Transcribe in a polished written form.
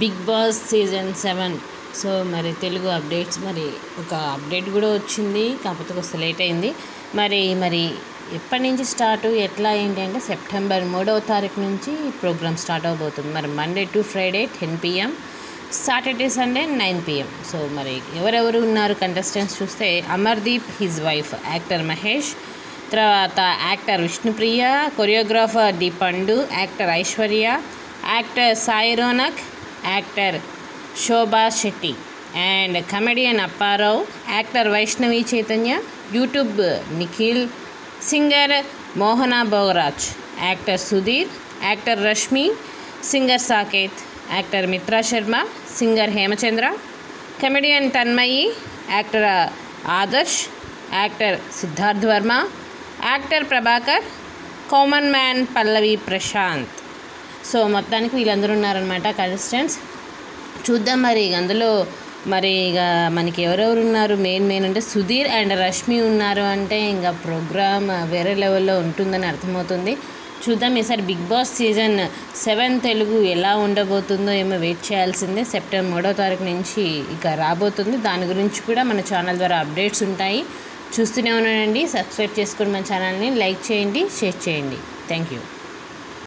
Big boss season 7. So మరి Telugu updates, మరి ఒక అప్డేట్ కూడా వచ్చింది, కాకపోతే కొంచెం లేట్ అయింది. మరి ఎప్పటి నుంచి స్టార్ట్, ఎట్లా ఏంటి అంటే సెప్టెంబర్ 3వ తారీఖు నుంచి ప్రోగ్రామ్ స్టార్ట్ అవబోతుంది. మరి Monday to Friday 10 PM, Saturday Sunday 9 PM. So మరి ఎవరెవరు ఉన్నారు కంటెస్టెంట్స్ చూస్తే, Amardeep, his wife, actor Mahesh, తర్వాత actor Vishnupriya, choreographer Deepandu, actor Aishwarya, actor Sai Ronak, actor Shobha Shetty and comedian Apparao, actor Vaishnavi Chaitanya, YouTube Nikhil, singer Mohana Bograj, actor Sudheer, actor Rashmi, singer Saketh, actor Mitra Sharma, singer Hemachandra, comedian Tanmayi, actor Adarsh, actor Siddharth Varma, actor Prabhakar, common man Pallavi Prashanth. So మొత్తానికి వీళ్ళందరూ ఉన్నారనమాట contestants. చూద్దాం మరి అందులో మరి ఇక మనకి ఎవరెవరు ఉన్నారు. మెయిన్ అంటే సుధీర్ అండ్ రష్మి ఉన్నారు. అంటే ఇంకా ప్రోగ్రామ్ వేరే లెవెల్లో ఉంటుందని అర్థమవుతుంది. చూద్దాం ఈసారి బిగ్ బాస్ సీజన్ 7 తెలుగు ఎలా ఉండబోతుందో ఏమో వెయిట్ చేయాల్సిందే. సెప్టెంబర్ 3వ తారీఖు నుంచి ఇక రాబోతుంది. దాని గురించి కూడా మన ఛానల్ ద్వారా అప్డేట్స్ ఉంటాయి. చూస్తూనే ఉన్నానండి. సబ్స్క్రైబ్ చేసుకోండి మన ఛానల్ని, లైక్ చేయండి, షేర్ చేయండి. Thank you.